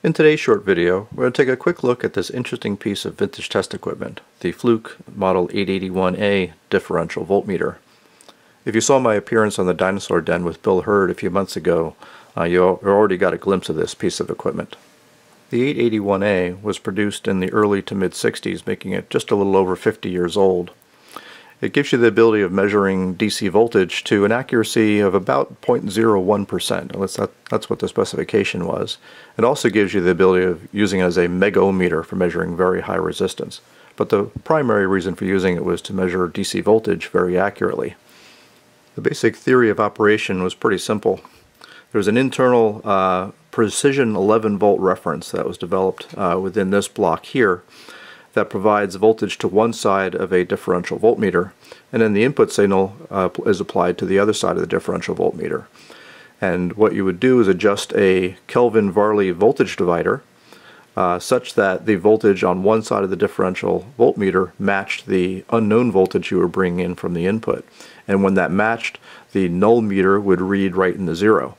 In today's short video, we're going to take a quick look at this interesting piece of vintage test equipment, the Fluke Model 881A differential voltmeter. If you saw my appearance on the Dinosaur Den with Bill Hurd a few months ago, you already got a glimpse of this piece of equipment. The 881A was produced in the early to mid-60s, making it just a little over 50 years old. It gives you the ability of measuring DC voltage to an accuracy of about 0.01%. That's what the specification was. It also gives you the ability of using it as a megaohmmeter for measuring very high resistance. But the primary reason for using it was to measure DC voltage very accurately. The basic theory of operation was pretty simple. There was an internal precision 11 volt reference that was developed within this block here that provides voltage to one side of a differential voltmeter, and then the input signal is applied to the other side of the differential voltmeter. And what you would do is adjust a Kelvin-Varley voltage divider such that the voltage on one side of the differential voltmeter matched the unknown voltage you were bringing in from the input. And when that matched, the null meter would read right in the zero.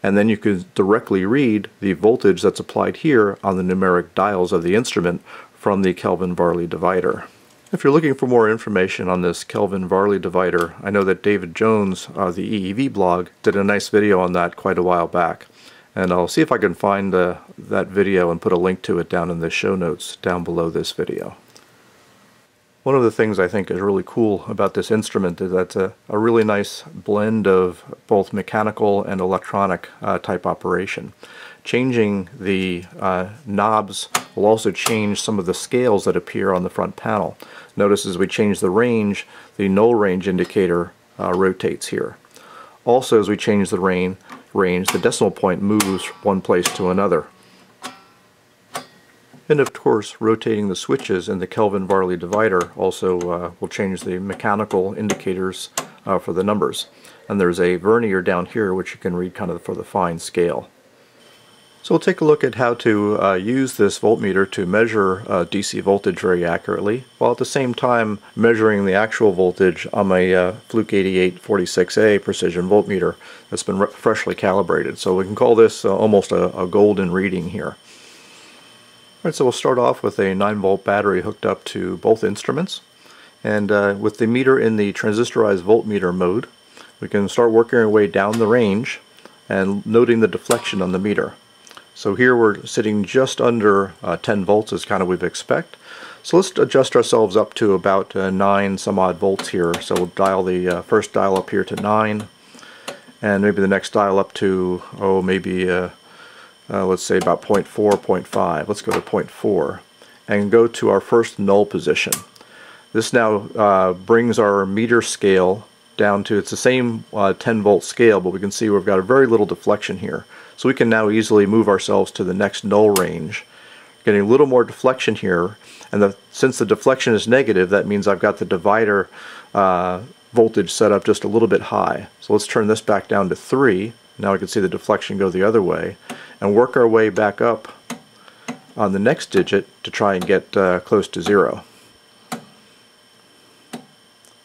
And then you could directly read the voltage that's applied here on the numeric dials of the instrument from the Kelvin-Varley divider. If you're looking for more information on this Kelvin-Varley divider, I know that David Jones of the EEV blog did a nice video on that quite a while back. And I'll see if I can find that video and put a link to it down in the show notes down below this video. One of the things I think is really cool about this instrument is that it's a really nice blend of both mechanical and electronic type operation. Changing the knobs will also change some of the scales that appear on the front panel. Notice as we change the range, the null range indicator rotates here. Also, as we change the range, the decimal point moves one place to another. And of course, rotating the switches in the Kelvin-Varley divider also will change the mechanical indicators for the numbers. And there's a vernier down here which you can read kind of for the fine scale. So we'll take a look at how to use this voltmeter to measure DC voltage very accurately, while at the same time measuring the actual voltage on my Fluke 8846A precision voltmeter that's been freshly calibrated. So we can call this almost a golden reading here. Alright, so we'll start off with a 9 volt battery hooked up to both instruments, and with the meter in the transistorized voltmeter mode, we can start working our way down the range and noting the deflection on the meter. So here we're sitting just under 10 volts is kind of what we expect. So let's adjust ourselves up to about 9 some odd volts here. So we'll dial the first dial up here to 9, and maybe the next dial up to, oh, maybe let's say about 0.4, 0.5. Let's go to 0.4 and go to our first null position. This now brings our meter scale down to, it's the same 10 volt scale, but we can see we've got a very little deflection here. So we can now easily move ourselves to the next null range. Getting a little more deflection here, and since the deflection is negative, that means I've got the divider voltage set up just a little bit high. So let's turn this back down to 3. Now we can see the deflection go the other way, and work our way back up on the next digit to try and get close to 0.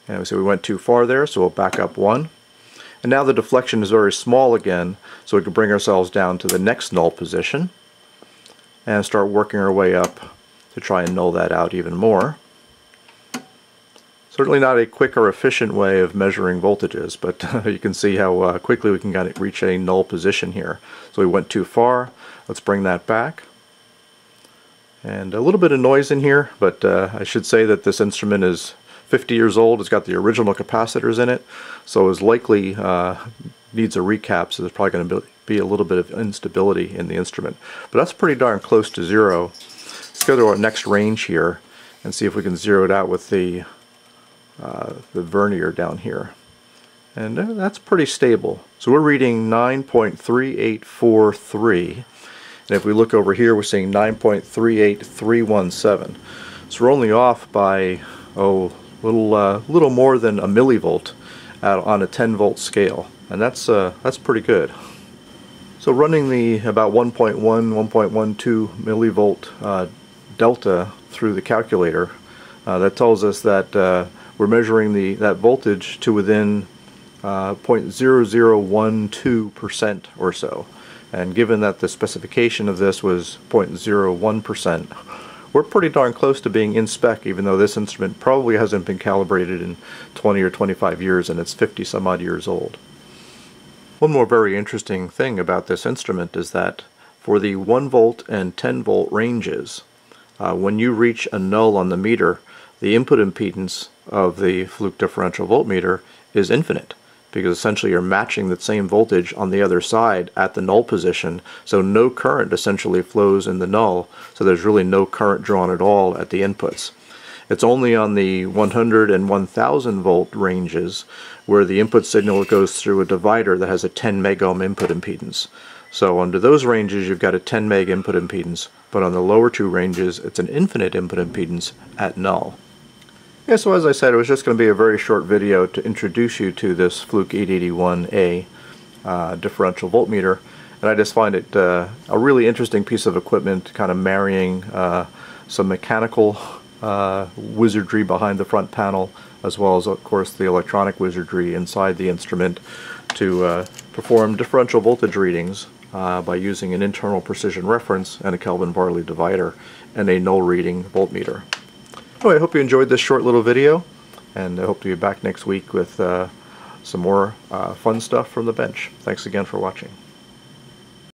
And we see we went too far there, so we'll back up 1. And now the deflection is very small again, so we can bring ourselves down to the next null position and start working our way up to try and null that out even more. Certainly not a quick or efficient way of measuring voltages, but you can see how quickly we can kind of reach a null position here. So we went too far. Let's bring that back. And a little bit of noise in here, but I should say that this instrument is 50 years old. It's got the original capacitors in it, so it likely needs a recap, so there's probably going to be a little bit of instability in the instrument. But that's pretty darn close to 0. Let's go to our next range here and see if we can zero it out with the vernier down here, and that's pretty stable. So we're reading 9.3843, and if we look over here, we're seeing 9.38317. So we're only off by little more than a millivolt on a 10 volt scale, and that's pretty good. So running the about 1.1, 1.12 millivolt delta through the calculator, that tells us that we're measuring that voltage to within 0.0012% or so. And given that the specification of this was 0.01%, we're pretty darn close to being in spec, even though this instrument probably hasn't been calibrated in 20 or 25 years and it's 50 some odd years old. One more very interesting thing about this instrument is that for the 1 volt and 10 volt ranges, when you reach a null on the meter, the input impedance of the Fluke differential voltmeter is infinite, because essentially you're matching the same voltage on the other side at the null position, so no current essentially flows in the null, so there's really no current drawn at all at the inputs. It's only on the 100 and 1000 volt ranges where the input signal goes through a divider that has a 10 megohm input impedance. So under those ranges you've got a 10 meg input impedance, but on the lower two ranges it's an infinite input impedance at null. Yeah, so as I said, it was just going to be a very short video to introduce you to this Fluke 8881A differential voltmeter, and I just find it a really interesting piece of equipment, kind of marrying some mechanical wizardry behind the front panel, as well as, of course, the electronic wizardry inside the instrument to perform differential voltage readings by using an internal precision reference and a Kelvin-Varley divider and a null reading voltmeter. Anyway, I hope you enjoyed this short little video, and I hope to be back next week with some more fun stuff from the bench. Thanks again for watching.